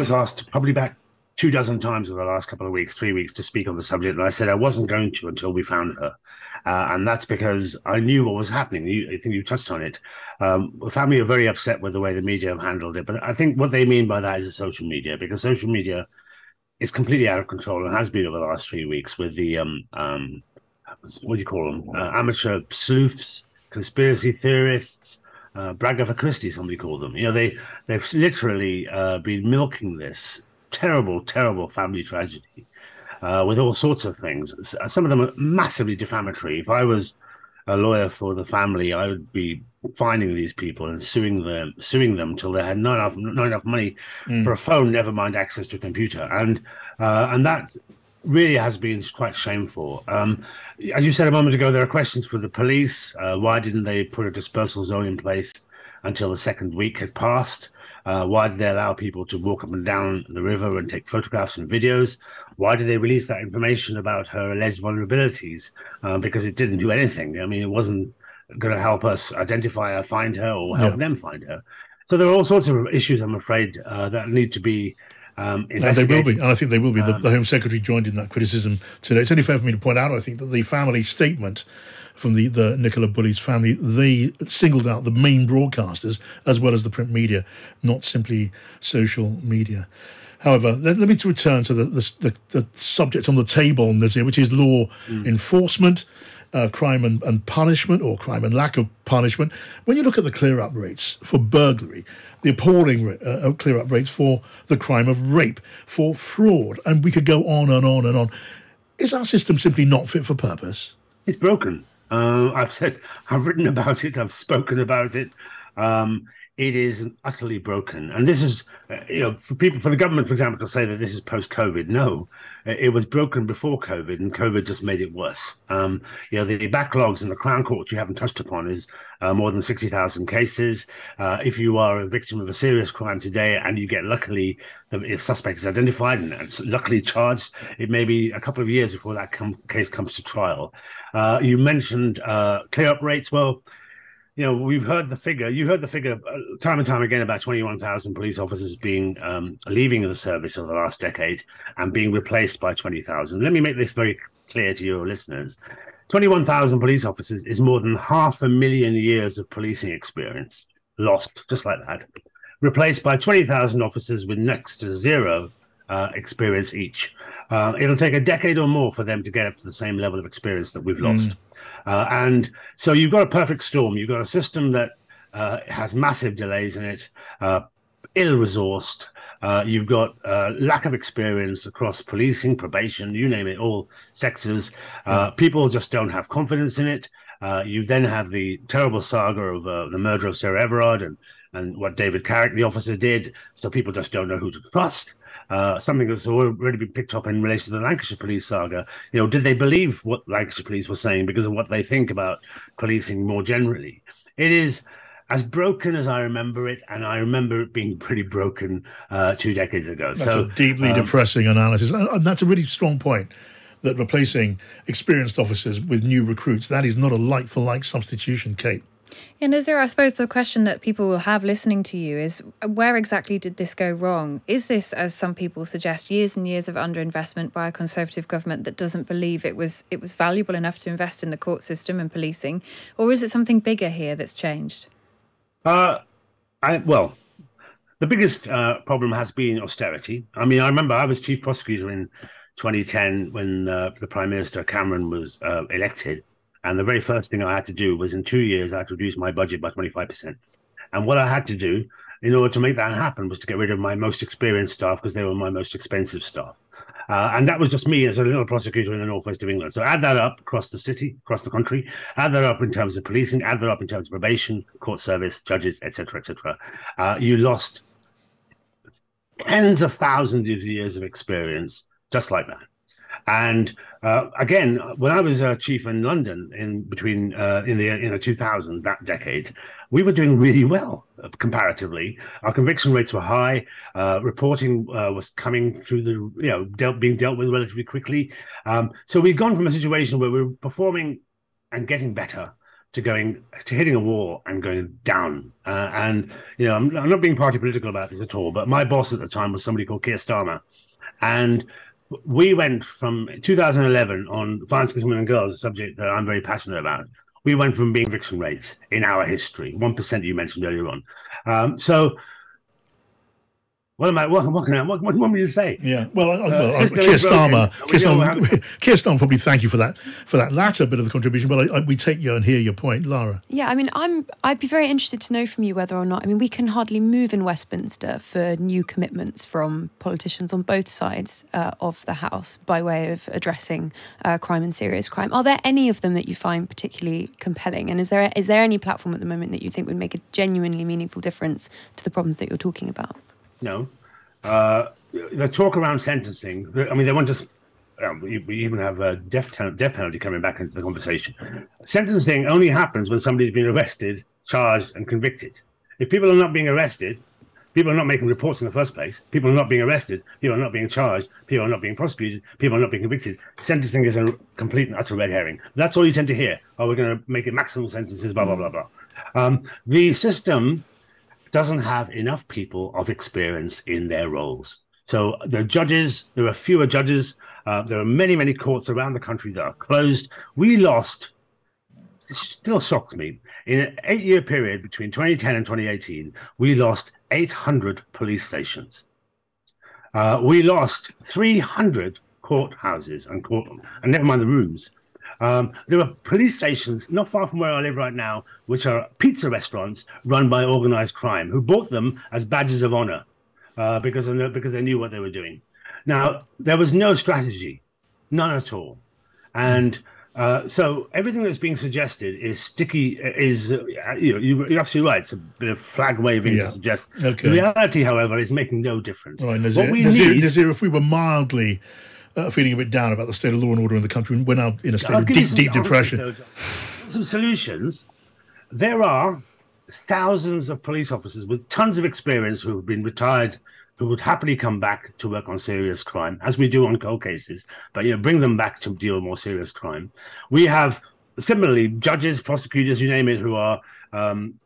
was asked probably about 24 times over the last couple of weeks, 3 weeks, to speak on the subject, and I said I wasn't going to until we found her, and that's because I knew what was happening. I think you touched on it. The family are very upset with the way the media have handled it, but I think what they mean by that is the social media, because social media is completely out of control and has been over the last 3 weeks with the what do you call them? Amateur sleuths, conspiracy theorists, bragger for Christie, somebody called them. You know, they've literally been milking this terrible, terrible family tragedy with all sorts of things. Some of them are massively defamatory. If I was a lawyer for the family, I would be finding these people and suing them till they had not enough money for a phone, never mind access to a computer. And that really has been quite shameful. As you said a moment ago, there are questions for the police. Why didn't they put a dispersal zone in place until the second week had passed? Why did they allow people to walk up and down the river and take photographs and videos? Why did they release that information about her alleged vulnerabilities? Because it didn't do anything. I mean, it wasn't going to help us identify her, find her, or help them find her. So there are all sorts of issues, I'm afraid, that need to be investigated. And they will be, and I think they will be. The Home Secretary joined in that criticism today. It's only fair for me to point out, I think, that the family statement from the Nicola Bulley's family, they singled out the main broadcasters as well as the print media, not simply social media. However, let me return to the subject on the table on this here, which is law enforcement, crime and punishment, or crime and lack of punishment. When you look at the clear-up rates for burglary, the appalling clear-up rates for the crime of rape, for fraud, and we could go on and on and on. Is our system simply not fit for purpose? It's broken. I've written about it. I've spoken about it. It is utterly broken. And this is, for the government, for example, to say that this is post-COVID. No, it was broken before COVID, and COVID just made it worse. The backlogs in the Crown Court you haven't touched upon is more than 60,000 cases. If you are a victim of a serious crime today and you get, luckily, if suspect is identified and luckily charged, it may be a couple of years before that case comes to trial. You mentioned clear-up rates. Well, we've heard the figure. You heard the figure time and time again about 21,000 police officers being leaving the service over the last decade and being replaced by 20,000. Let me make this very clear to your listeners. 21,000 police officers is more than 500,000 years of policing experience lost, just like that, replaced by 20,000 officers with next to zero experience each. It'll take a decade or more for them to get up to the same level of experience that we've lost. And so you've got a perfect storm. You've got a system that has massive delays in it, ill-resourced. You've got lack of experience across policing, probation, you name it, all sectors. People just don't have confidence in it. You then have the terrible saga of the murder of Sarah Everard and what David Carrick, the officer, did. So people just don't know who to trust. Something that's already been picked up in relation to the Lancashire police saga. Did they believe what Lancashire police were saying because of what they think about policing more generally? It is as broken as I remember it, and I remember it being pretty broken 2 decades ago. That's a deeply depressing analysis. And that's a really strong point, that replacing experienced officers with new recruits, that is not a like-for-like substitution, Kate. And is there, I suppose, the question that people will have listening to you is, where exactly did this go wrong? Is this, as some people suggest, years and years of underinvestment by a Conservative government that doesn't believe it was valuable enough to invest in the court system and policing? Or is it something bigger here that's changed? Well, the biggest problem has been austerity. I mean, I remember I was chief prosecutor in 2010 when the Prime Minister, Cameron, was elected. And the very first thing I had to do was, in 2 years, I had to reduce my budget by 25%. And what I had to do in order to make that happen was to get rid of my most experienced staff, because they were my most expensive staff. And that was just me as a little prosecutor in the northwest of England. So add that up across the city, across the country, add that up in terms of policing, add that up in terms of probation, court service, judges, etc., etc. You lost tens of thousands of years of experience just like that. And again, when I was chief in London in the 2000s, that decade, we were doing really well comparatively. Our conviction rates were high. Reporting was coming through the being dealt with relatively quickly. So we've gone from a situation where we were performing and getting better to going to hitting a wall and going down. And, you know, I'm not being party political about this at all, but my boss at the time was somebody called Keir Starmer. And we went from 2011 on violence against women and girls, a subject that I'm very passionate about. We went from being conviction rates in our history, 1% you mentioned earlier on. So what do you say? Yeah, well, Keir Starmer probably thank you for that latter bit of the contribution, but we take you and hear your point, Lara. Yeah, I mean, I'd be very interested to know from you whether or not, I mean, we can hardly move in Westminster for new commitments from politicians on both sides of the House by way of addressing crime and serious crime. Are there any of them that you find particularly compelling? And is there any platform at the moment that you think would make a genuinely meaningful difference to the problems that you're talking about? No. The talk around sentencing, I mean, they want to, we even have a death penalty coming back into the conversation. Sentencing only happens when somebody's been arrested, charged and convicted. If people are not being arrested, people are not making reports in the first place, people are not being arrested, people are not being charged, people are not being prosecuted, people are not being convicted. Sentencing is a complete and utter red herring. That's all you tend to hear. Oh, we're going to make it maximum sentences, blah, blah, blah, blah. The system doesn't have enough people of experience in their roles. So the judges, there are fewer judges. There are many, many courts around the country that are closed. We lost, it still shocks me, in an 8-year period between 2010 and 2018, we lost 800 police stations. We lost 300 courthouses and never mind the rooms. There are police stations not far from where I live right now, which are pizza restaurants run by organized crime, who bought them as badges of honor because they knew what they were doing. Now, there was no strategy, none at all. And so everything that's being suggested is sticky, is, you're absolutely right. It's a bit of flag waving to suggest. Okay. The reality, however, is making no difference. All right, Nazir, if we were mildly feeling a bit down about the state of law and order in the country, we're now in a state of deep depression. Some solutions. There are thousands of police officers with tons of experience who have been retired, who would happily come back to work on serious crime, as we do on cold cases, but, you know, bring them back to deal with more serious crime. We have, similarly, judges, prosecutors, you name it, who are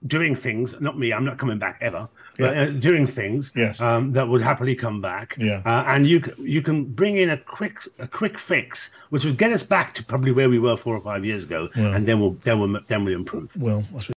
doing things, not me, I'm not coming back ever, but doing things that would happily come back. Yeah. And you can bring in a quick fix, which would get us back to probably where we were 4 or 5 years ago, and then we'll improve. Well, that's